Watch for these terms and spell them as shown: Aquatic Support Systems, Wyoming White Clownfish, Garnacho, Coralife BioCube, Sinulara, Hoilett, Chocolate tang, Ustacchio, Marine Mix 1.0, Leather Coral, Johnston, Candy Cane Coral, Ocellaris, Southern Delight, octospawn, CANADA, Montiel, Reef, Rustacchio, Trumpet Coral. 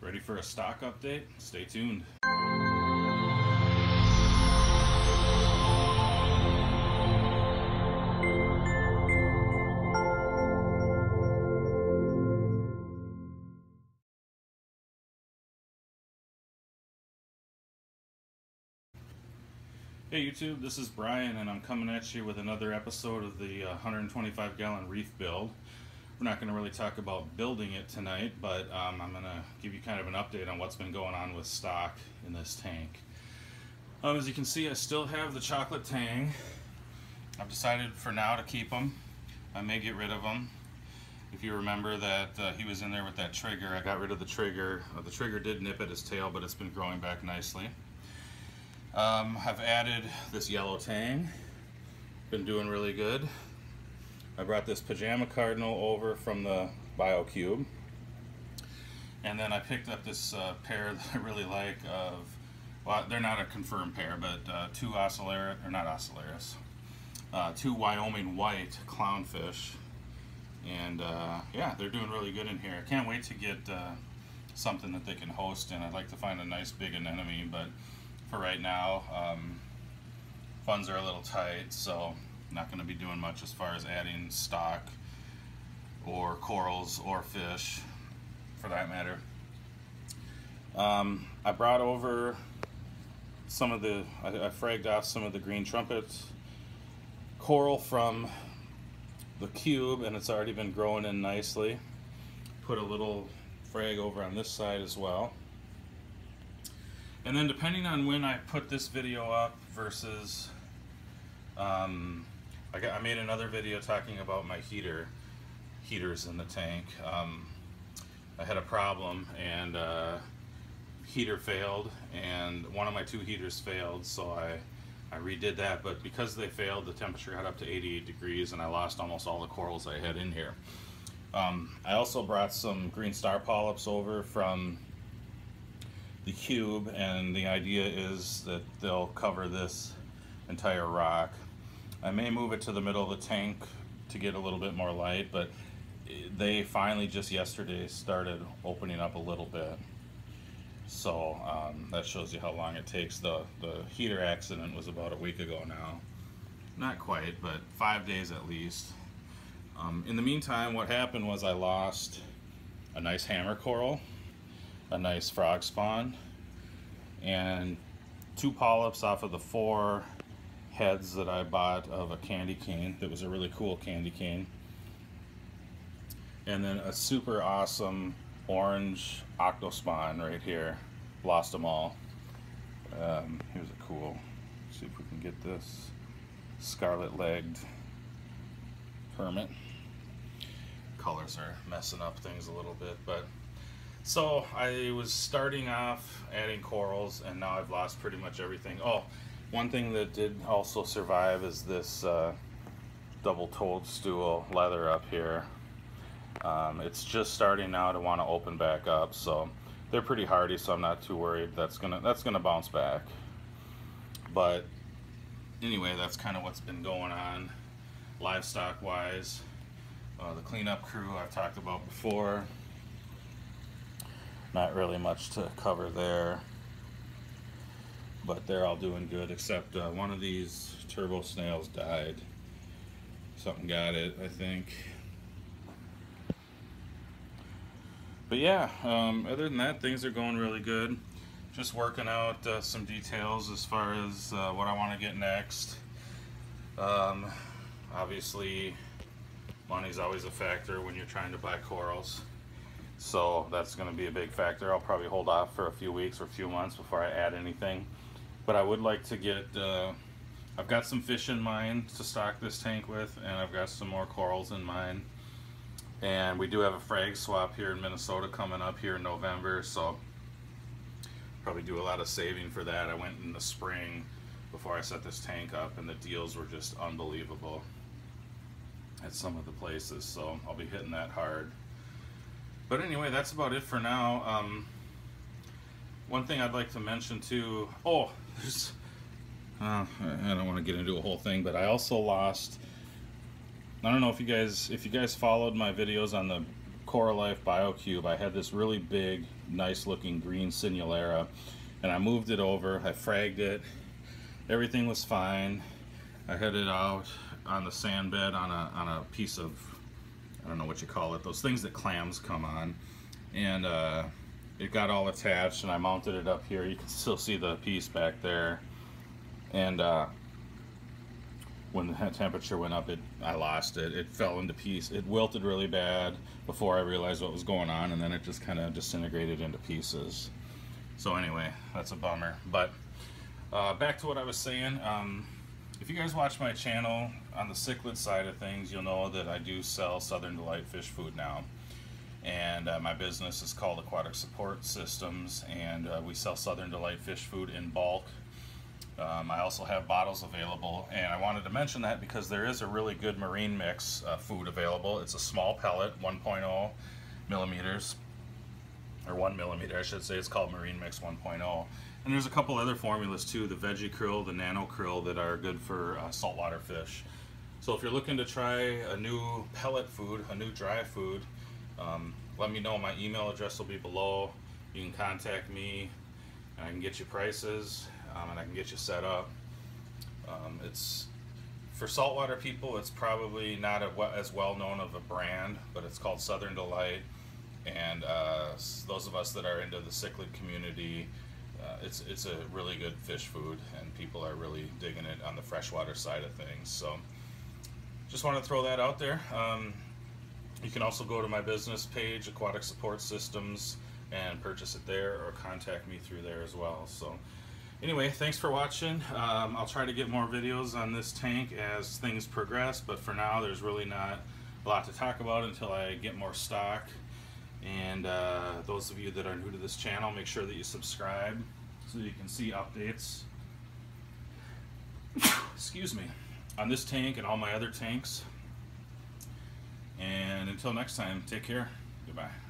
Ready for a stock update? Stay tuned. Hey YouTube, this is Brian and I'm coming at you with another episode of the 125 gallon reef build. We're not going to really talk about building it tonight, but I'm going to give you kind of an update on what's been going on with stock in this tank. As you can see, I still have the chocolate tang. I've decided for now to keep them. I may get rid of them. If you remember that he was in there with that trigger, I got rid of the trigger. The trigger did nip at his tail, but it's been growing back nicely. I've added this yellow tang. Been doing really good. I brought this pajama cardinal over from the BioCube, and then I picked up this pair that I really like of, well, they're not a confirmed pair, but two Ocellaris, or not Ocellaris, two Wyoming White Clownfish, and yeah, they're doing really good in here. I can't wait to get something that they can host in. I'd like to find a nice big anemone, but for right now, funds are a little tight, so not going to be doing much as far as adding stock or corals or fish for that matter. I brought over some of the, I fragged off some of the green trumpet coral from the cube, and it's already been growing in nicely. Put a little frag over on this side as well. And then depending on when I put this video up versus I made another video talking about my heaters in the tank. I had a problem and heater failed, and one of my two heaters failed, so I redid that, but because they failed, the temperature got up to 88 degrees and I lost almost all the corals I had in here. I also brought some green star polyps over from the cube, and the idea is that they'll cover this entire rock. I may move it to the middle of the tank to get a little bit more light, but they finally just yesterday started opening up a little bit. So that shows you how long it takes. The heater accident was about a week ago now. Not quite, but 5 days at least. In the meantime, what happened was I lost a nice hammer coral, a nice frog spawn, and two polyps off of the four heads that I bought of a candy cane that was a really cool candy cane, and then a super awesome orange octospawn right here. Lost them all. Here's a cool, see if we can get this scarlet-legged hermit. Colors are messing up things a little bit, but so I was starting off adding corals, and now I've lost pretty much everything. Oh, one thing that did also survive is this double toadstool leather up here. It's just starting now to want to open back up, so they're pretty hardy, so I'm not too worried. That's gonna bounce back. But anyway, that's kind of what's been going on livestock wise. The cleanup crew I've talked about before. Not really much to cover there, but they're all doing good, except one of these turbo snails died. Something got it, I think. But yeah, other than that, things are going really good. Just working out some details as far as what I want to get next. Obviously, money's always a factor when you're trying to buy corals. So that's going to be a big factor. I'll probably hold off for a few weeks or a few months before I add anything. But I would like to get, I've got some fish in mind to stock this tank with, and I've got some more corals in mind. And we do have a frag swap here in Minnesota coming up here in November, so probably do a lot of saving for that. I went in the spring before I set this tank up, and the deals were just unbelievable at some of the places, so I'll be hitting that hard. But anyway, that's about it for now. One thing I'd like to mention too, oh, there's, I don't want to get into a whole thing, but I also lost, I don't know if you guys followed my videos on the Coralife BioCube. I had this really big nice looking green Sinulara, and I moved it over, I fragged it, everything was fine. I had it out on the sand bed on a piece of, I don't know what you call it, those things that clams come on, and it got all attached, and I mounted it up here. You can still see the piece back there, and when the temperature went up, I lost it. It fell into pieces. It wilted really bad before I realized what was going on, and then it just kind of disintegrated into pieces. So anyway, that's a bummer. But back to what I was saying, if you guys watch my channel on the cichlid side of things, you'll know that I do sell Southern Delight fish food now. And my business is called Aquatic Support Systems, and we sell Southern Delight fish food in bulk. I also have bottles available, and I wanted to mention that because there is a really good Marine Mix food available. It's a small pellet, 1.0 millimeters, or 1 millimeter, I should say. It's called Marine Mix 1.0. And there's a couple other formulas too, the veggie krill, the nano krill, that are good for saltwater fish. So if you're looking to try a new pellet food, a new dry food, let me know. My email address will be below. You can contact me, and I can get you prices. And I can get you set up. It's for saltwater people. It's probably not as well known of a brand, but it's called Southern Delight. And those of us that are into the cichlid community, it's a really good fish food, and people are really digging it on the freshwater side of things. So just want to throw that out there. You can also go to my business page, Aquatic Support Systems, and purchase it there, or contact me through there as well. So. Anyway, thanks for watching. I'll try to get more videos on this tank as things progress, but for now there's really not a lot to talk about until I get more stock. And those of you that are new to this channel, make sure that you subscribe so you can see updates, excuse me, on this tank and all my other tanks. And until next time, take care. Goodbye.